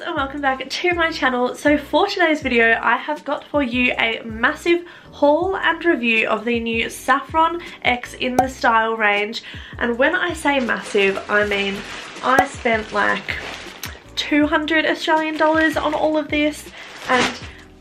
guys, and welcome back to my channel. So for today's video, I have got for you a massive haul and review of the new Saffron X In The Style range. And when I say massive, I mean I spent like 200 Australian dollars on all of this, and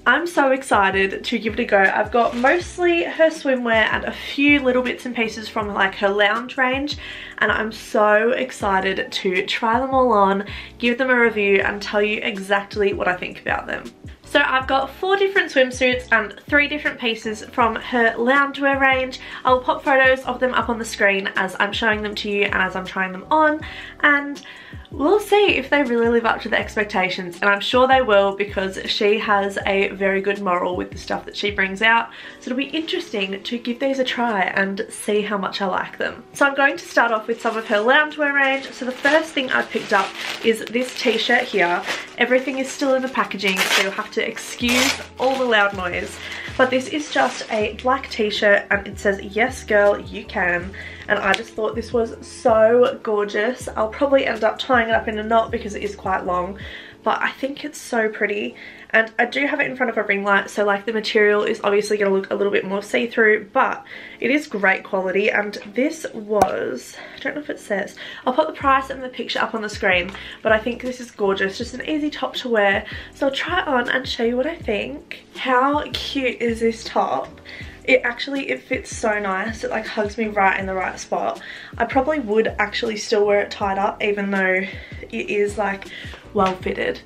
I'm so excited to give it a go. I've got mostly her swimwear and a few little bits and pieces from like her lounge range, and I'm so excited to try them all on, give them a review and tell you exactly what I think about them. So I've got 4 different swimsuits and 3 different pieces from her loungewear range. I'll pop photos of them up on the screen as I'm showing them to you and as I'm trying them on, and we'll see if they really live up to the expectations, and I'm sure they will because she has a very good moral with the stuff that she brings out. So it'll be interesting to give these a try and see how much I like them. So I'm going to start off with some of her loungewear range. So the first thing I've picked up is this t-shirt here. Everything is still in the packaging, so you'll have to excuse all the loud noise, but this is just a black t-shirt and it says "Yes girl, you can," and I just thought this was so gorgeous. I'll probably end up tying it up in a knot because it is quite long, but I think it's so pretty, and I do have it in front of a ring light, so like the material is obviously going to look a little bit more see-through, but it is great quality. And this was, I don't know if it says, I'll put the price and the picture up on the screen, but I think this is gorgeous, just an easy top to wear. So I'll try it on and show you what I think. How cute is this top? It actually, it fits so nice. It like hugs me right in the right spot. I probably would actually still wear it tied up even though it is like well fitted,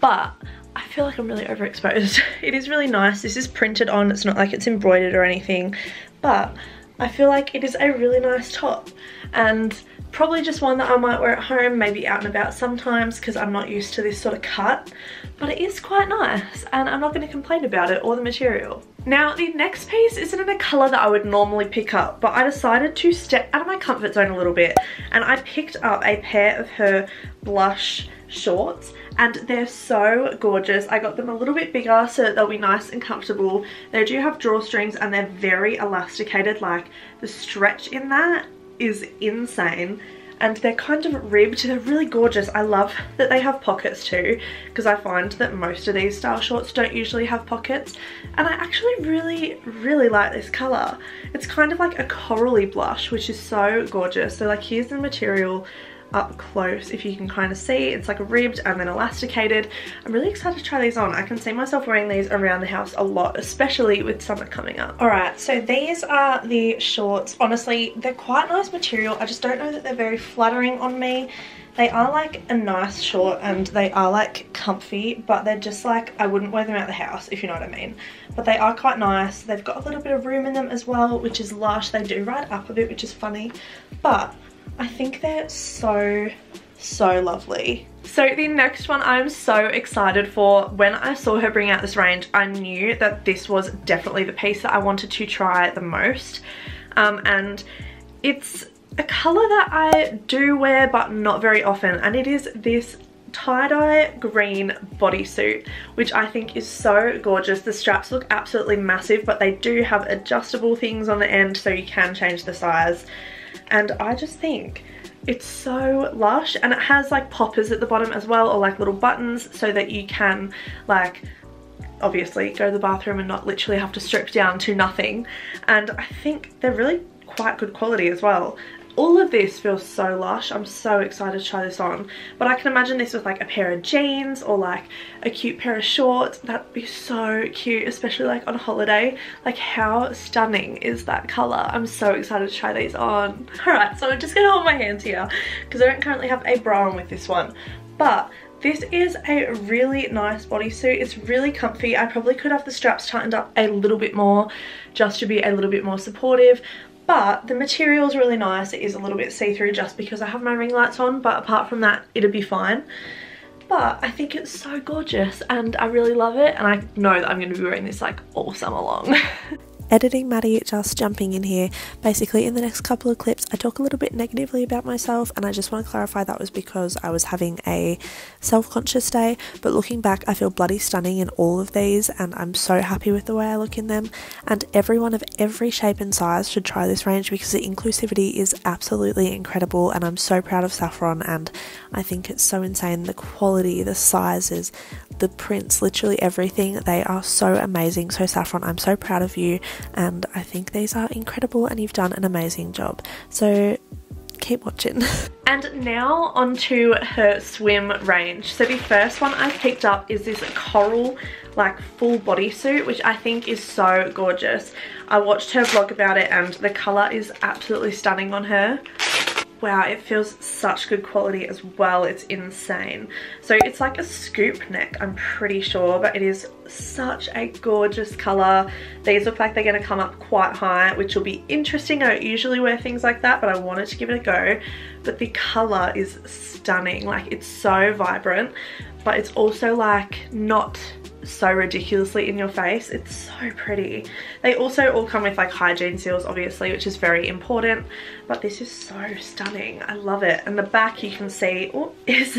but I feel like I'm really overexposed. It is really nice. This is printed on. It's not like it's embroidered or anything, but I feel like it is a really nice top, and probably just one that I might wear at home, maybe out and about sometimes, because I'm not used to this sort of cut, but it is quite nice and I'm not going to complain about it or the material. Now the next piece isn't in a colour that I would normally pick up, but I decided to step out of my comfort zone a little bit, and I picked up a pair of her blush shorts, and they're so gorgeous. I got them a little bit bigger so that they'll be nice and comfortable. They do have drawstrings and they're very elasticated, like the stretch in that is insane, and they're kind of ribbed. They're really gorgeous. I love that they have pockets too, because I find that most of these style shorts don't usually have pockets, and I actually really like this colour. It's kind of like a corally blush, which is so gorgeous. So like here's the material up close, if you can kind of see, it's like ribbed and then elasticated. I'm really excited to try these on. I can see myself wearing these around the house a lot, especially with summer coming up. Alright, so these are the shorts. Honestly, they're quite nice material. I just don't know that they're very flattering on me. They are like a nice short and they are like comfy, but they're just like, I wouldn't wear them out the house, if you know what I mean. But they are quite nice. They've got a little bit of room in them as well, which is lush. They do ride up a bit, which is funny, but I think they're so lovely. So the next one I'm so excited for. When I saw her bring out this range, I knew that this was definitely the piece that I wanted to try the most. And it's a colour that I do wear but not very often, and it is this tie-dye green bodysuit, which I think is so gorgeous. The straps look absolutely massive, but they do have adjustable things on the end so you can change the size. And I just think it's so lush, and it has like poppers at the bottom as well, or like little buttons, so that you can like obviously go to the bathroom and not literally have to strip down to nothing. And I think they're really quite good quality as well. All of this feels so lush. I'm so excited to try this on, but I can imagine this with like a pair of jeans or like a cute pair of shorts. That'd be so cute, especially like on holiday. Like how stunning is that colour? I'm so excited to try these on. Alright, so I'm just going to hold my hands here because I don't currently have a bra on with this one, but this is a really nice bodysuit. It's really comfy. I probably could have the straps tightened up a little bit more just to be a little bit more supportive. But the material is really nice. It is a little bit see-through just because I have my ring lights on, but apart from that, it'll be fine. But I think it's so gorgeous and I really love it, and I know that I'm going to be wearing this like all summer long. Editing Maddie, just jumping in here. Basically, in the next couple of clips, I talk a little bit negatively about myself, and I just want to clarify that was because I was having a self-conscious day, but looking back, I feel bloody stunning in all of these, and I'm so happy with the way I look in them, and everyone of every shape and size should try this range because the inclusivity is absolutely incredible, and I'm so proud of Saffron, and I think it's so insane, the quality, the sizes, the prints, literally everything. They are so amazing. So Saffron, I'm so proud of you, and I think these are incredible and you've done an amazing job, so keep watching. And now onto her swim range. So the first one I picked up is this coral like full bodysuit, which I think is so gorgeous. I watched her vlog about it and the colour is absolutely stunning on her. Wow, it feels such good quality as well, it's insane. So it's like a scoop neck, I'm pretty sure, but it is such a gorgeous colour. These look like they're going to come up quite high, which will be interesting. I don't usually wear things like that, but I wanted to give it a go. But the colour is stunning, like it's so vibrant, but it's also like not so ridiculously in your face. It's so pretty. They also all come with like hygiene seals, obviously, which is very important, but this is so stunning. I love it. And the back, you can see is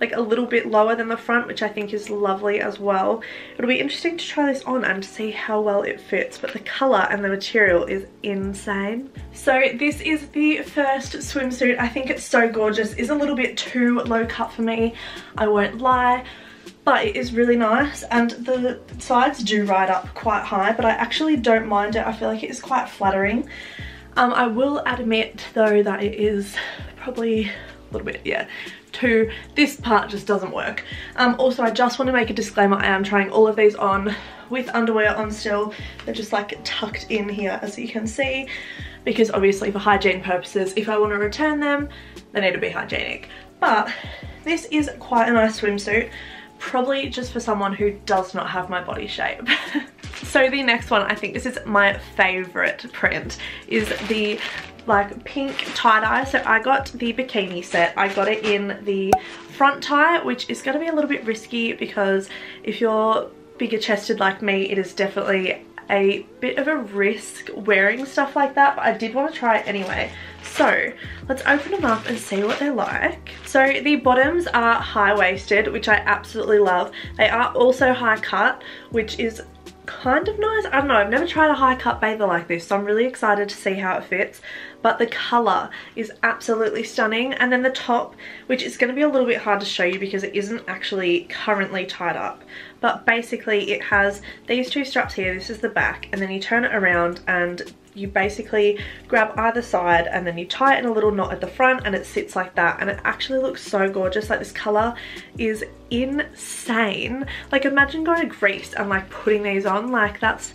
like a little bit lower than the front, which I think is lovely as well. It'll be interesting to try this on and see how well it fits, but the color and the material is insane. So this is the first swimsuit. I think it's so gorgeous. It's a little bit too low cut for me, I won't lie, but it is really nice, and the sides do ride up quite high, but I actually don't mind it. I feel like it is quite flattering. I will admit though that it is probably a little bit, yeah, too, this part just doesn't work. Also, I just want to make a disclaimer, I am trying all of these on with underwear on still. They're just like tucked in here, as you can see, because obviously for hygiene purposes, if I want to return them, they need to be hygienic. But this is quite a nice swimsuit, probably just for someone who does not have my body shape. So the next one, I think this is my favorite print, is the like pink tie-dye. So I got the bikini set. I got it in the front tie, which is going to be a little bit risky because if you're bigger chested like me, it is definitely a bit of a risk wearing stuff like that, but I did want to try it anyway. So let's open them up and see what they're like. So the bottoms are high-waisted, which I absolutely love. They are also high cut, which is kind of nice. I don't know, I've never tried a high cut bather like this, so I'm really excited to see how it fits, but the colour is absolutely stunning. And then the top, which is going to be a little bit hard to show you because it isn't actually currently tied up, but basically it has these two straps here, this is the back, and then you turn it around and you basically grab either side and then you tie it in a little knot at the front and it sits like that, and it actually looks so gorgeous. Like, this colour is insane. Like, imagine going to Greece and like putting these on, like that's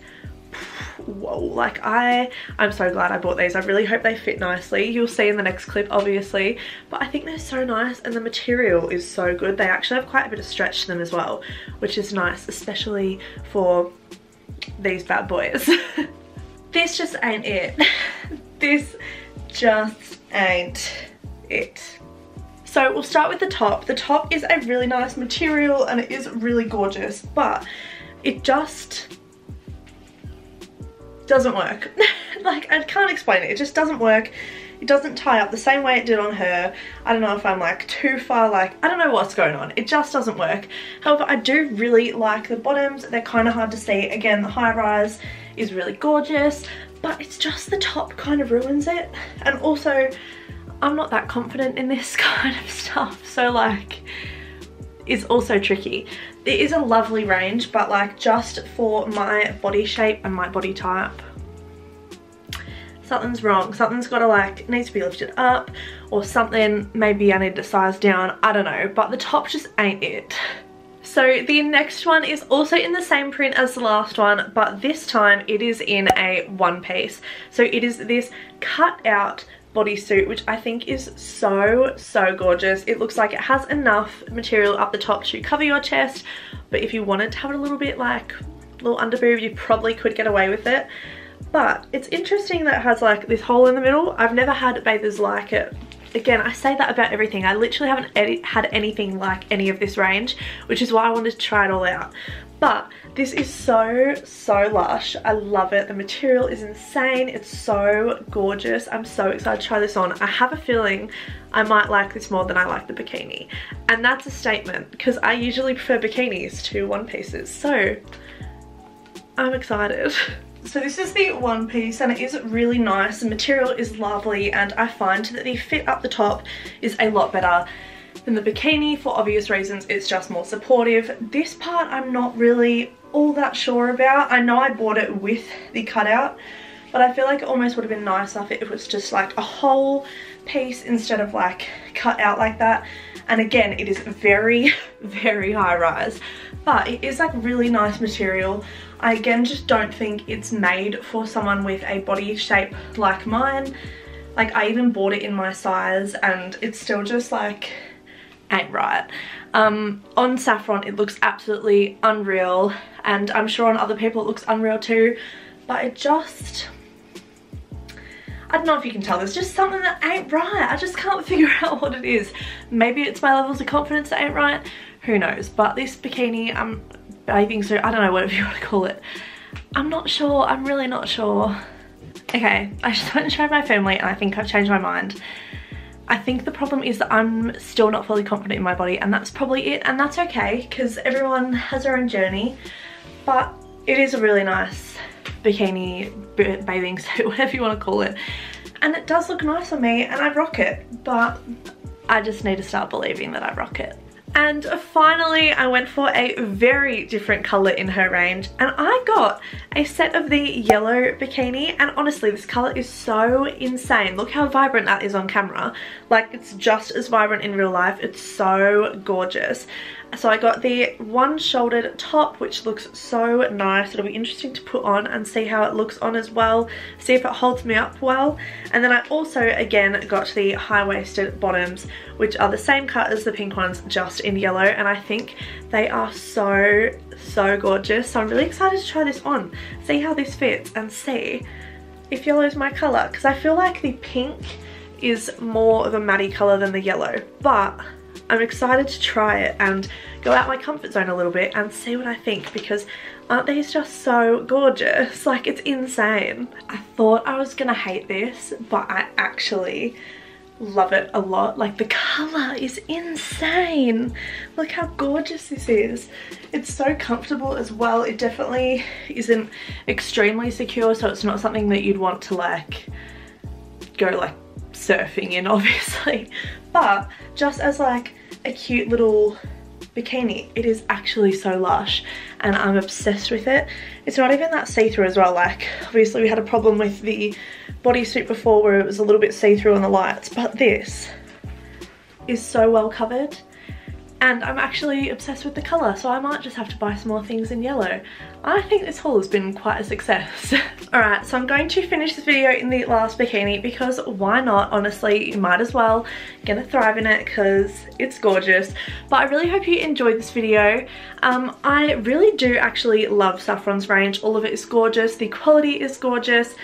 whoa. Like I'm so glad I bought these. I really hope they fit nicely. You'll see in the next clip, obviously, but I think they're so nice and the material is so good. They actually have quite a bit of stretch to them as well, which is nice, especially for these bad boys. This just ain't it. This just ain't it. So we'll start with the top. The top is a really nice material and it is really gorgeous, but it just doesn't work. Like, I can't explain it. It just doesn't work. It doesn't tie up the same way it did on her. I don't know if I'm like too far, like I don't know what's going on. It just doesn't work. However, I do really like the bottoms. They're kind of hard to see. Again, the high rise is really gorgeous, but it's just the top kind of ruins it. And also, I'm not that confident in this kind of stuff, so like it's also tricky. It is a lovely range, but like just for my body shape and my body type, something's wrong. Something's gotta like, needs to be lifted up or something. Maybe I need to size down, I don't know, but the top just ain't it. So the next one is also in the same print as the last one, but this time it is in a one piece. So it is this cut out bodysuit, which I think is so gorgeous. It looks like it has enough material up the top to cover your chest, but if you wanted to have it a little bit like little underboob, you probably could get away with it. But it's interesting that it has like this hole in the middle. I've never had bathers like it. Again, I say that about everything. I literally haven't had anything like any of this range, which is why I wanted to try it all out. But this is so lush. I love it. The material is insane. It's so gorgeous. I'm so excited to try this on. I have a feeling I might like this more than I like the bikini. And that's a statement because I usually prefer bikinis to one pieces. So I'm excited. So this is the one piece and it is really nice. The material is lovely and I find that the fit up the top is a lot better than the bikini for obvious reasons. It's just more supportive. This part I'm not really all that sure about. I know I bought it with the cutout, but I feel like it almost would have been nicer if it was just like a whole piece instead of like cut out like that. And again, it is very high rise, but it is like really nice material. I again just don't think it's made for someone with a body shape like mine. Like I even bought it in my size and it's still just like ain't right. On Saffron it looks absolutely unreal, and I'm sure on other people it looks unreal too, but it just, I don't know if you can tell, there's just something that ain't right. I just can't figure out what it is. Maybe it's my levels of confidence that ain't right, who knows. But this bikini, bathing suit, I don't know, whatever you want to call it, I'm not sure. I'm really not sure. Okay, I just went and showed my family and I think I've changed my mind. I think the problem is that I'm still not fully confident in my body, and that's probably it, and that's okay because everyone has their own journey. But it is a really nice bikini, bathing suit, whatever you want to call it, and it does look nice on me and I rock it, but I just need to start believing that I rock it. And finally I went for a very different colour in her range, and I got a set of the yellow bikini, and honestly this colour is so insane. Look how vibrant that is on camera. Like it's just as vibrant in real life. It's so gorgeous. So I got the one-shouldered top, which looks so nice. It'll be interesting to put on and see how it looks on as well, see if it holds me up well. And then I also again got the high-waisted bottoms, which are the same cut as the pink ones, just in yellow, and I think they are so gorgeous. So I'm really excited to try this on, see how this fits, and see if yellow is my colour, because I feel like the pink is more of a matte colour than the yellow, but I'm excited to try it and go out my comfort zone a little bit and see what I think, because aren't these just so gorgeous? Like it's insane. I thought I was gonna hate this, but I actually love it a lot. Like the colour is insane. Look how gorgeous this is. It's so comfortable as well. It definitely isn't extremely secure, so it's not something that you'd want to like go like surfing in, obviously, but just as like a cute little bikini, it is actually so lush and I'm obsessed with it. It's not even that see-through as well. Like obviously we had a problem with the bodysuit before where it was a little bit see-through on the lights, but this is so well covered, and I'm actually obsessed with the colour, so I might just have to buy some more things in yellow. I think this haul has been quite a success. Alright, so I'm going to finish this video in the last bikini because why not? Honestly, you might as well. Gonna thrive in it because it's gorgeous. But I really hope you enjoyed this video. I really do actually love Saffron's range. All of it is gorgeous, the quality is gorgeous,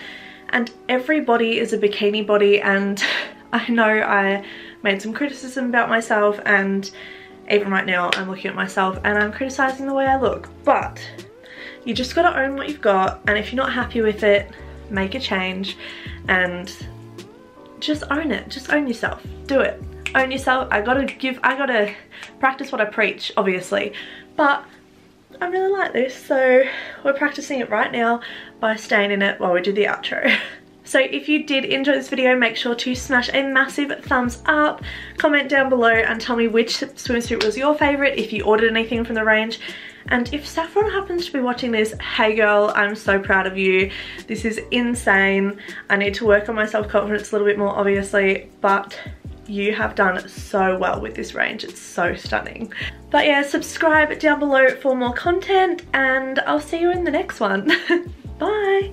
and every body is a bikini body. And I know I made some criticism about myself, and even right now I'm looking at myself and I'm criticizing the way I look, but you just gotta own what you've got, and if you're not happy with it, make a change and just own it. Just own yourself. Do it. Own yourself. I gotta practice what I preach, obviously, but I really like this, so we're practicing it right now by staying in it while we do the outro. So if you did enjoy this video, make sure to smash a massive thumbs up, comment down below and tell me which swimsuit was your favourite, if you ordered anything from the range. And if Saffron happens to be watching this, hey girl, I'm so proud of you. This is insane. I need to work on my self-confidence a little bit more, obviously, but you have done so well with this range. It's so stunning. But yeah, subscribe down below for more content and I'll see you in the next one. Bye!